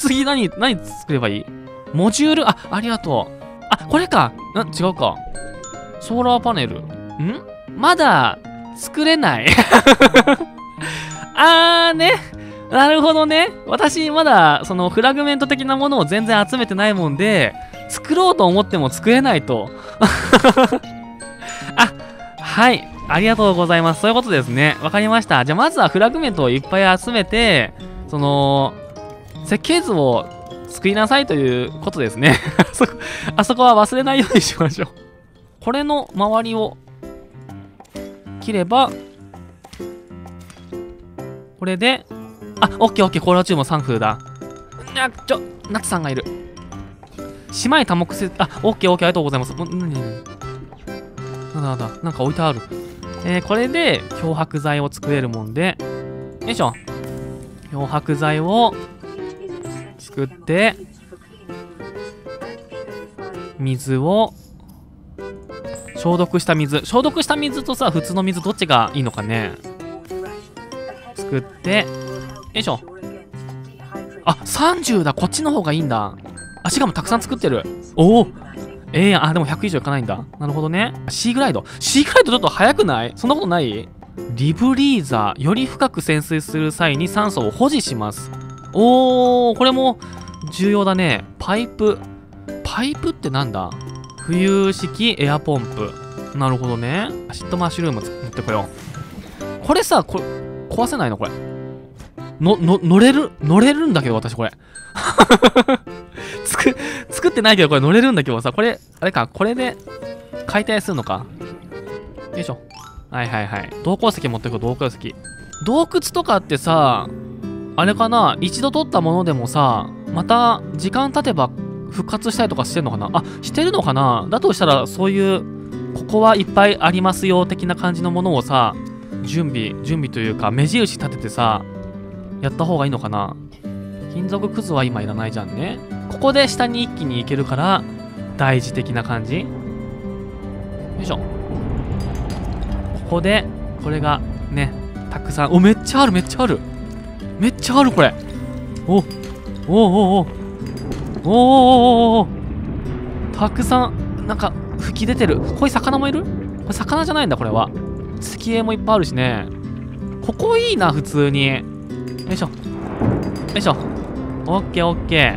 次何作ればいい？モジュール、ありがとう。あ、これか。違うか。ソーラーパネル。まだ、作れない。ね。なるほどね。私、まだ、その、フラグメント的なものを全然集めてないもんで、作ろうと思っても作れないと。はい。ありがとうございます。そういうことですね。わかりました。じゃあ、まずはフラグメントをいっぱい集めて、その、設計図を作りなさいということですね。あそこは忘れないようにしましょう。これの周りを切れば、これで、オッケーオッケー、コーラチューム3風だ。ナツさんがいる。姉妹多目せ、オッケーオッケー、ありがとうございます。なんか置いてある。これで漂白剤を作れるもんで、よいしょ。漂白剤を作って、水を、消毒した水とさ、普通の水どっちがいいのかね。作って、よいしょ。30だ。こっちの方がいいんだ。しかもたくさん作ってる。おお、でも100以上いかないんだ。なるほどね。シーグライドちょっと早くない？そんなことない？リブリーザー。より深く潜水する際に酸素を保持します。おー、これも重要だね。パイプってなんだ？浮遊式エアポンプ。なるほどね。アシッドマッシュルーム持ってこよう。これさ、壊せないのこれ。乗れるんだけど、私これ。作ってないけど、これ乗れるんだけどさ、これ、あれか、これで解体するのか。よいしょ。はい。銅鉱石持ってこう、銅鉱石。洞窟とかってさ、あれかな、一度取ったものでもさ、また時間経てば復活したりとかしてんのかな。してるのかな。だとしたら、そういう、ここはいっぱいありますよ、的な感じのものをさ、準備というか、目印立ててさ、やった方がいいのかな。金属くずは今いらないじゃんね。ここで下に一気に行けるから、大事的な感じ。よいしょ。ここで、これが、ね、たくさん、めっちゃある、これ。おお、たくさん、なんか、吹き出てる。こういう魚もいる？これ魚じゃないんだ、これは。石英もいっぱいあるしね。ここいいな、普通に。よいしょ。オッケーオッケー。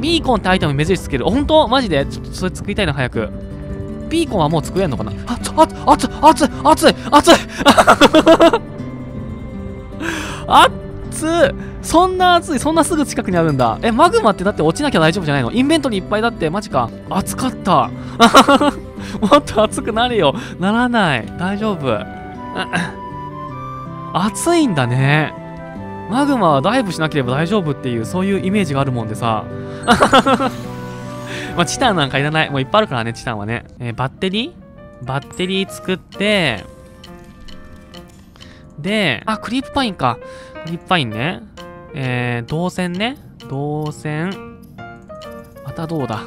ビーコンってアイテムに目印つける。ほんと？マジで？ちょっとそれ作りたいな、早く。ビーコンはもう作れんのかな？熱いそんなすぐ近くにあるんだ。マグマってだって落ちなきゃ大丈夫じゃないの？インベントリーいっぱいだって、マジか。暑かった。もっと暑くなるよ。ならない。大丈夫。暑いんだね。マグマはダイブしなければ大丈夫っていう、そういうイメージがあるもんでさ。チタンなんかいらない。もういっぱいあるからね、チタンはね。バッテリー作って、で、クリープパインか。クリープパインね。導線。またどうだ。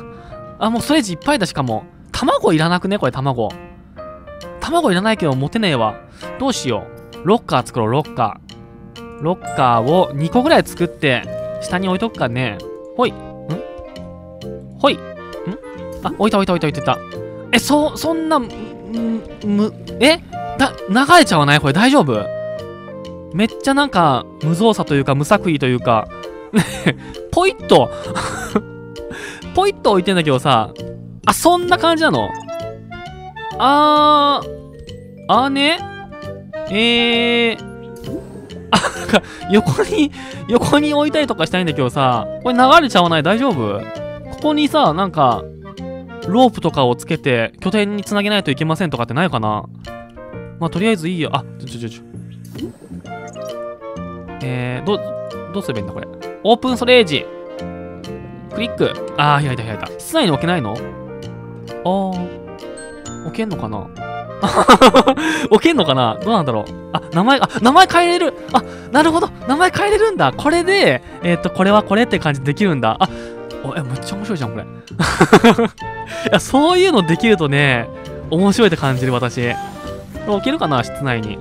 もうストレージいっぱいだ、しかも。卵いらなくね、これ、卵。卵いらないけど、持てねえわ。どうしよう。ロッカー作ろう、ロッカーを2個ぐらい作って、下に置いとくかね。ほい。置いた。流れちゃわない？これ大丈夫？めっちゃなんか、無造作というか、無作為というか、ポイッとポイッと置いてんだけどさ、そんな感じなの？ね？なんか、横に置いたりとかしたいんだけどさ、これ流れちゃわない？大丈夫？ここにさ、なんか、ロープとかをつけて、拠点につなげないといけませんとかってないかな？とりあえずいいよ。ちょ。どうすればいいんだ、これ。オープンストレージ。クリック。開いた。室内に置けないの？置けんのかな？置けんのかな？どうなんだろう。名前変えれる。なるほど。名前変えれるんだ。これで、これはこれって感じでできるんだ。めっちゃ面白いじゃん、これ。そういうのできるとね、面白いって感じる、私。置けるかな、室内に。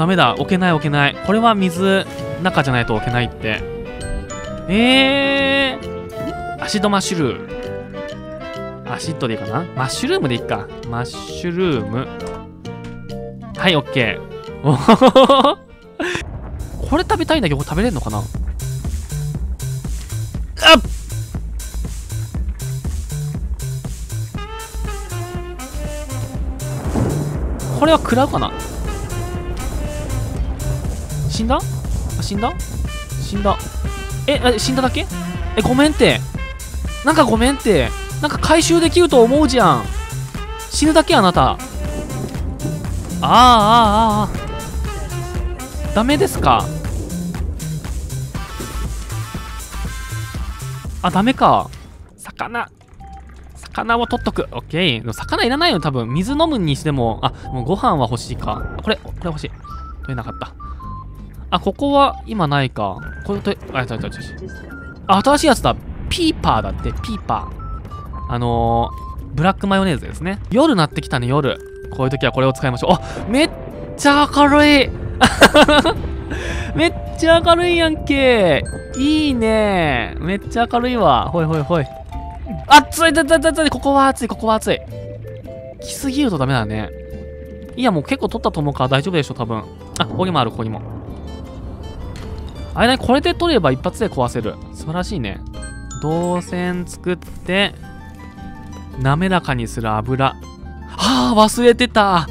ダメだ。置けない置けない。これは水、中じゃないと置けないって。アシドマッシュルーム。アシッドでいいかな。マッシュルームでいいか。マッシュルーム。はい、オッケー。おほほほほ。これ食べたいんだけど、これ食べれんのかな。あっ、これは食らうかな。死んだ？死んだ？死んだ。え、死んだだけ？え、ごめんって。なんかごめんって。なんか回収できると思うじゃん。死ぬだけあなた。あ。ダメですか？あ、ダメか。魚を取っとく。オッケー。魚いらないよ、多分。水飲むにしても。あ、もうご飯は欲しいか。これ欲しい。取れなかった。あ、ここは今ないか。これと、あ、ちょちょちょ。あ、新しいやつだ。ピーパーだって、ピーパー。ブラックマヨネーズですね。夜なってきたね、夜。こういう時はこれを使いましょう。あ、めっちゃ明るい。めっちゃ明るいやんけ。いいね。めっちゃ明るいわ。ほいほいほい。熱い、熱い、ここは熱い、ここは熱い。来すぎるとダメだね。いや、もう結構取ったと思うから大丈夫でしょ、多分。あ、ここにもある、ここにも。あれだね、これで取れば一発で壊せる。素晴らしいね。導線作って、滑らかにする油。はあ、忘れてた。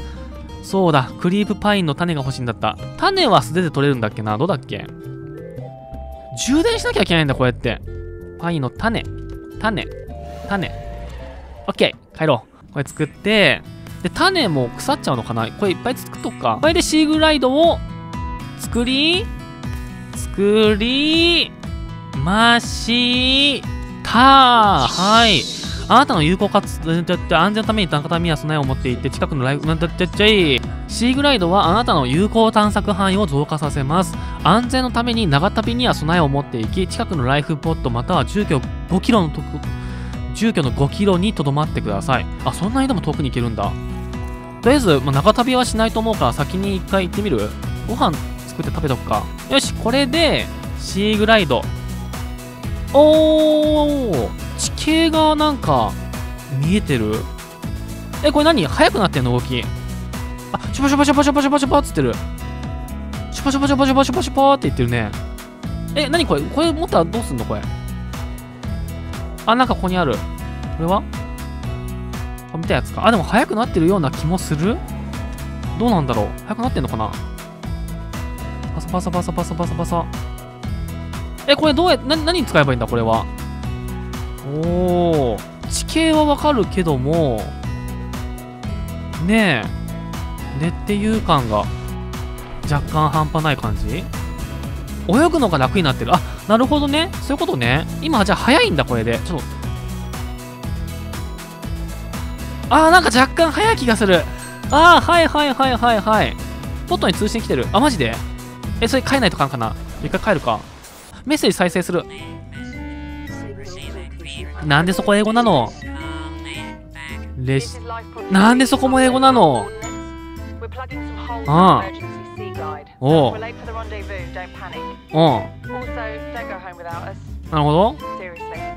そうだ、クリープパインの種が欲しいんだった。種は素手で取れるんだっけな。どうだっけ？充電しなきゃいけないんだ、こうやって。パインの種。オッケー、帰ろう。これ作って、で、種も腐っちゃうのかな。これいっぱい作っとくか。これでシーグライドを作りましたー。はい。あなたの有効かつ安全のために探索民は備えを持っていて、近くのライフ、シーグライドはあなたの有効探索範囲を増加させます。安全のために長旅には備えを持っていき、近くのライフポットまたは住居の5キロに留まってください。あ、そんなにでも遠くに行けるんだ。とりあえず、まあ、長旅はしないと思うから先に一回行ってみる？ご飯作って食べとくか。よし、これで、シーグライド。おー、地形がなんか、見えてる。え、これ何？速くなってんの動き。あ、シュパシュパシュパシュパシュパシュパって言ってる。シュパシュパシュパシュパシュパシュパって言ってるね。え、何これ？これ持ったらどうすんのこれ。あ、なんかここにある。これは？あ、見たやつか。あ、でも速くなってるような気もする？どうなんだろう？速くなってんのかな？パサパサパサパサパサパサ。え、これ何に使えばいいんだこれは。おお、地形はわかるけどもねえ、ねっていう感が若干半端ない感じ。泳ぐのが楽になってる。あ、なるほどね、そういうことね。今じゃあ早いんだこれで。ちょっと、あー、なんか若干早い気がする。あー、はいはいはいはいはい。ポットに通信来てる。あ、マジで？え、それ帰らないとかんかな。一回帰るか。メッセージ再生する。なんでそこ英語なの？なんでそこも英語なの？ああ。おう。おう。なるほど。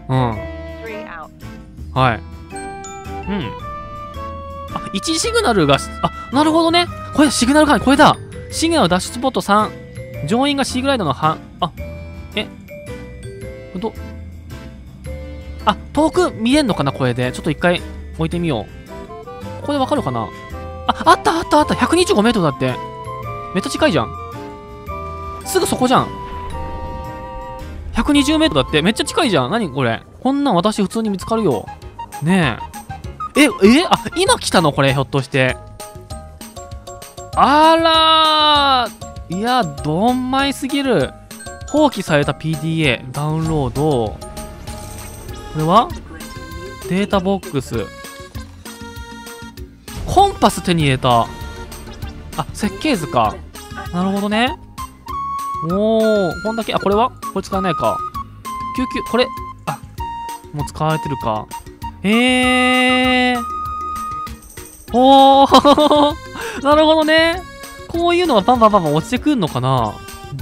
うん。はい。うん。あ、1シグナルが、あ、なるほどね。これシグナルか、これだ。シグナル脱出ポット3。乗員がシーグライドの半、あ、え、ど、あ、遠く見えんのかなこれで。ちょっと一回置いてみよう。ここでわかるかな。あ、あったあったあった。125メートルだって。めっちゃ近いじゃん。すぐそこじゃん。120メートルだって。めっちゃ近いじゃん。何これ。こんなん私普通に見つかるよ。ねえ。え、あ、今来たのこれ、ひょっとして。あらー、いや、どんまいすぎる。放棄された PDA ダウンロード。これはデータボックス。コンパス手に入れた。あ、設計図か。なるほどね。おお、こんだけ。あ、これはこれ使えないか。救急、これ、あ、もう使われてるか。おおなるほどね。こういうのがバンバンバンバン落ちてくんのかな？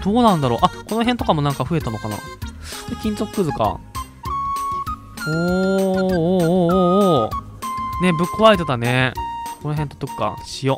どうなんだろう。あ、この辺とかもなんか増えたのかな。これ金属くずか。おーおーおーおーおー。ね、ぶっ壊れてたね。この辺取っとくか。塩。